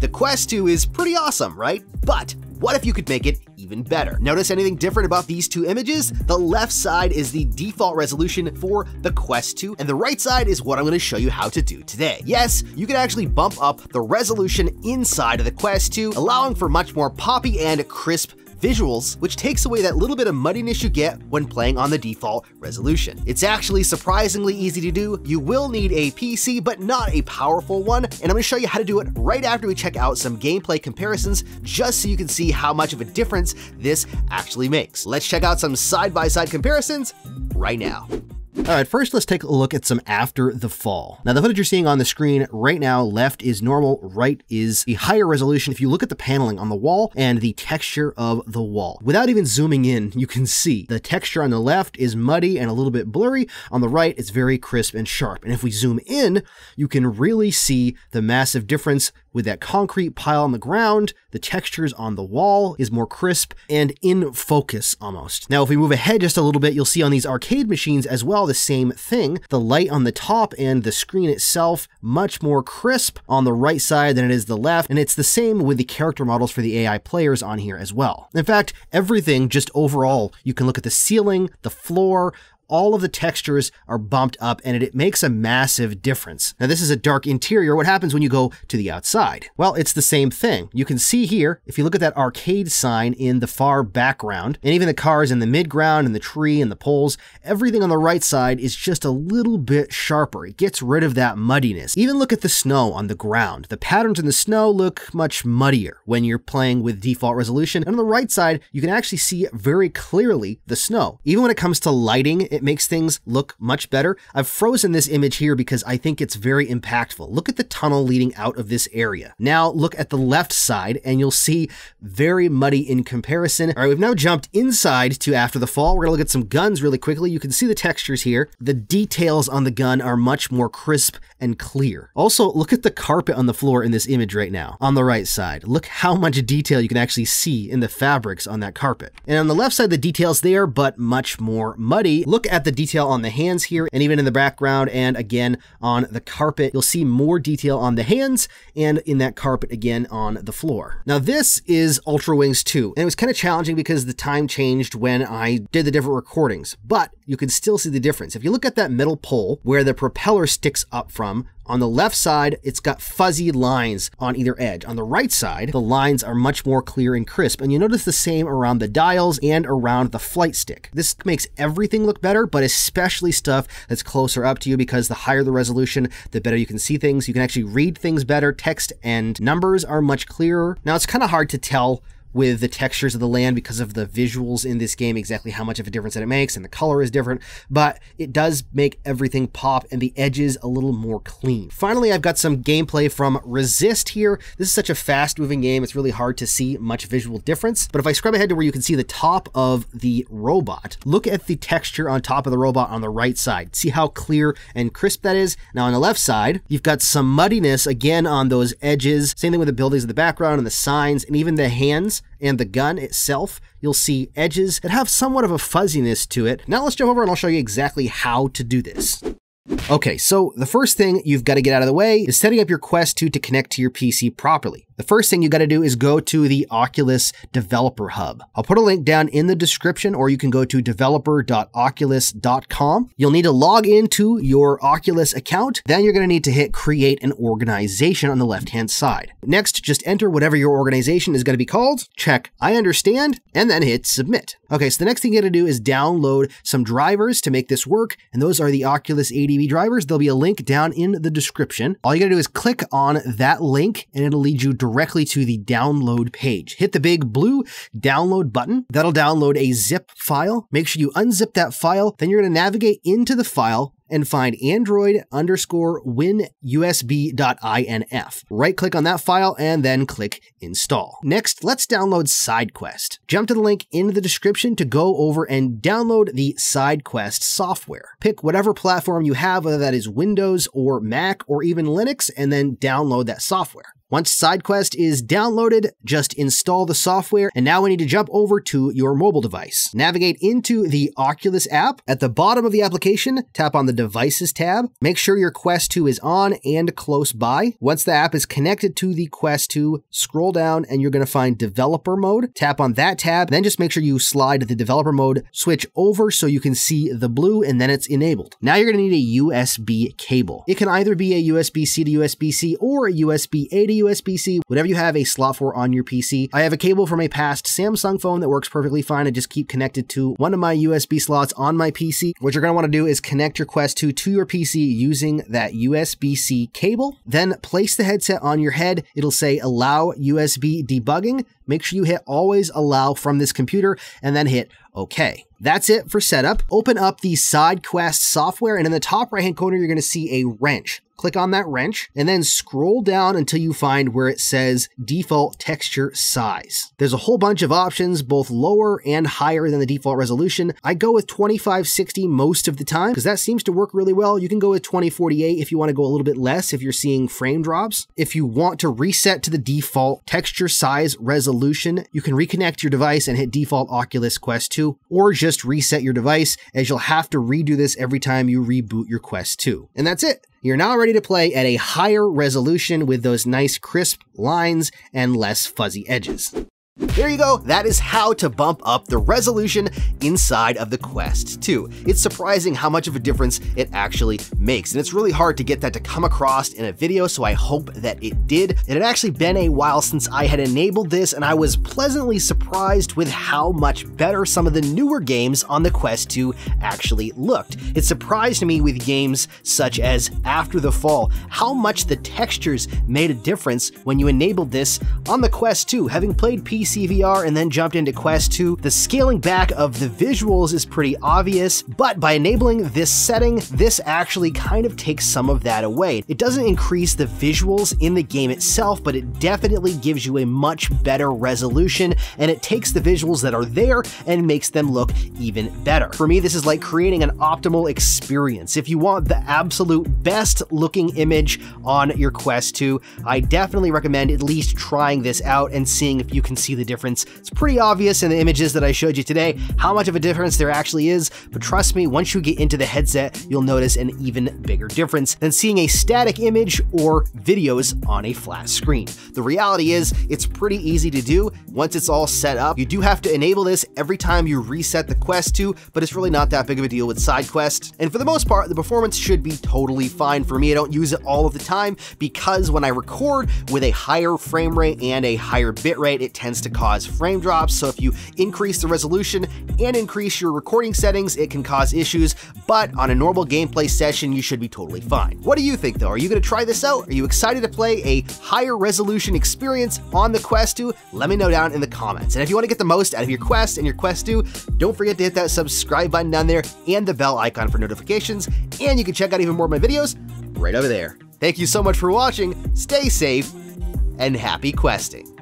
The Quest 2 is pretty awesome, right? But what if you could make it even better? Notice anything different about these two images? The left side is the default resolution for the Quest 2, and the right side is what I'm gonna show you how to do today. Yes, you can actually bump up the resolution inside of the Quest 2, allowing for much more poppy and crisp visuals, which takes away that little bit of muddiness you get when playing on the default resolution. It's actually surprisingly easy to do. You will need a PC, but not a powerful one, and I'm gonna show you how to do it right after we check out some gameplay comparisons, just so you can see how much of a difference this actually makes. Let's check out some side-by-side comparisons right now. All right, first let's take a look at some After the Fall. Now the footage you're seeing on the screen right now, left is normal, right is the higher resolution. If you look at the paneling on the wall and the texture of the wall, without even zooming in, you can see the texture on the left is muddy and a little bit blurry. On the right, it's very crisp and sharp. And if we zoom in, you can really see the massive difference with that concrete pile on the ground. The textures on the wall is more crisp and in focus almost. Now, if we move ahead just a little bit, you'll see on these arcade machines as well, the same thing. The light on the top and the screen itself much more crisp on the right side than it is the left, and it's the same with the character models for the AI players on here as well. In fact, everything just overall, you can look at the ceiling, the floor, all of the textures are bumped up, and it makes a massive difference. Now, this is a dark interior. What happens when you go to the outside? Well, it's the same thing. You can see here, if you look at that arcade sign in the far background, and even the cars in the midground and the tree and the poles, everything on the right side is just a little bit sharper. It gets rid of that muddiness. Even look at the snow on the ground. The patterns in the snow look much muddier when you're playing with default resolution. And on the right side, you can actually see very clearly the snow. Even when it comes to lighting, it makes things look much better. I've frozen this image here because I think it's very impactful. Look at the tunnel leading out of this area. Now look at the left side and you'll see very muddy in comparison. All right, we've now jumped inside to After the Fall. We're gonna look at some guns really quickly. You can see the textures here. The details on the gun are much more crisp and clear. Also, look at the carpet on the floor in this image right now. On the right side, look how much detail you can actually see in the fabrics on that carpet. And on the left side, the details there, but much more muddy. Look at the detail on the hands here, and even in the background, and again on the carpet, you'll see more detail on the hands and in that carpet again on the floor. Now this is Ultra Wings 2, and it was kind of challenging because the time changed when I did the different recordings, but you can still see the difference. If you look at that middle pole where the propeller sticks up from, on the left side, it's got fuzzy lines on either edge. On the right side, the lines are much more clear and crisp, and you notice the same around the dials and around the flight stick. This makes everything look better, but especially stuff that's closer up to you, because the higher the resolution, the better you can see things. You can actually read things better. Text and numbers are much clearer. Now, it's kind of hard to tell with the textures of the land because of the visuals in this game, exactly how much of a difference that it makes, and the color is different, but it does make everything pop and the edges a little more clean. Finally, I've got some gameplay from Resist here. This is such a fast moving game, it's really hard to see much visual difference, but if I scrub ahead to where you can see the top of the robot, look at the texture on top of the robot on the right side. See how clear and crisp that is? Now on the left side, you've got some muddiness again on those edges. Same thing with the buildings in the background and the signs and even the hands and the gun itself. You'll see edges that have somewhat of a fuzziness to it. Now let's jump over and I'll show you exactly how to do this. Okay, so the first thing you've got to get out of the way is setting up your Quest 2 to connect to your PC properly. The first thing you got to do is go to the Oculus Developer Hub. I'll put a link down in the description, or you can go to developer.oculus.com. You'll need to log into your Oculus account. Then you're going to need to hit create an organization on the left-hand side. Next, just enter whatever your organization is going to be called, check I understand, and then hit submit. Okay, so the next thing you got to do is download some drivers to make this work, and those are the Oculus ADB drivers. There'll be a link down in the description. All you got to do is click on that link, and it'll lead you directly to the download page. Hit the big blue download button. That'll download a zip file. Make sure you unzip that file. Then you're going to navigate into the file and find android_win_usb.inf. Right click on that file and then click install. Next, let's download SideQuest. Jump to the link in the description to go over and download the SideQuest software. Pick whatever platform you have, whether that is Windows or Mac or even Linux, and then download that software. Once SideQuest is downloaded, just install the software, and now we need to jump over to your mobile device. Navigate into the Oculus app. At the bottom of the application, tap on the Devices tab. Make sure your Quest 2 is on and close by. Once the app is connected to the Quest 2, scroll down and you're going to find Developer Mode. Tap on that tab, then just make sure you slide the Developer Mode switch over so you can see the blue, and then it's enabled. Now you're going to need a USB cable. It can either be a USB-C to USB-C or a USB-A to USB-C, whatever you have a slot for on your PC. I have a cable from a past Samsung phone that works perfectly fine. I just keep connected to one of my USB slots on my PC. What you're going to want to do is connect your Quest 2 to your PC using that USB-C cable. Then place the headset on your head. It'll say allow USB debugging. Make sure you hit always allow from this computer and then hit OK. That's it for setup. Open up the SideQuest software, and in the top right-hand corner, you're going to see a wrench. Click on that wrench and then scroll down until you find where it says default texture size. There's a whole bunch of options, both lower and higher than the default resolution. I go with 2560 most of the time because that seems to work really well. You can go with 2048 if you want to go a little bit less if you're seeing frame drops. If you want to reset to the default texture size resolution, you can reconnect your device and hit default Oculus Quest 2, or just reset your device, as you'll have to redo this every time you reboot your Quest 2. And that's it. You're now ready to play at a higher resolution with those nice crisp lines and less fuzzy edges. There you go. That is how to bump up the resolution inside of the Quest 2. It's surprising how much of a difference it actually makes, and it's really hard to get that to come across in a video, so I hope that it did. It had actually been a while since I had enabled this, and I was pleasantly surprised with how much better some of the newer games on the Quest 2 actually looked. It surprised me with games such as After the Fall, how much the textures made a difference when you enabled this on the Quest 2. Having played CVR and then jumped into Quest 2, the scaling back of the visuals is pretty obvious, but by enabling this setting, this actually kind of takes some of that away. It doesn't increase the visuals in the game itself, but it definitely gives you a much better resolution, and it takes the visuals that are there and makes them look even better. For me, this is like creating an optimal experience. If you want the absolute best looking image on your Quest 2, I definitely recommend at least trying this out and seeing if you can see the difference. It's pretty obvious in the images that I showed you today how much of a difference there actually is, but trust me, once you get into the headset, you'll notice an even bigger difference than seeing a static image or videos on a flat screen. The reality is, it's pretty easy to do once it's all set up. You do have to enable this every time you reset the Quest 2, but it's really not that big of a deal with SideQuest. And for the most part, the performance should be totally fine for me. I don't use it all of the time because when I record with a higher frame rate and a higher bit rate, it tends to cause frame drops. So if you increase the resolution and increase your recording settings, it can cause issues, but on a normal gameplay session, you should be totally fine. What do you think though? Are you gonna try this out? Are you excited to play a higher resolution experience on the Quest 2? Let me know down in the comments. And if you wanna get the most out of your Quest and your Quest 2, don't forget to hit that subscribe button down there and the bell icon for notifications. And you can check out even more of my videos right over there. Thank you so much for watching, stay safe, and happy questing.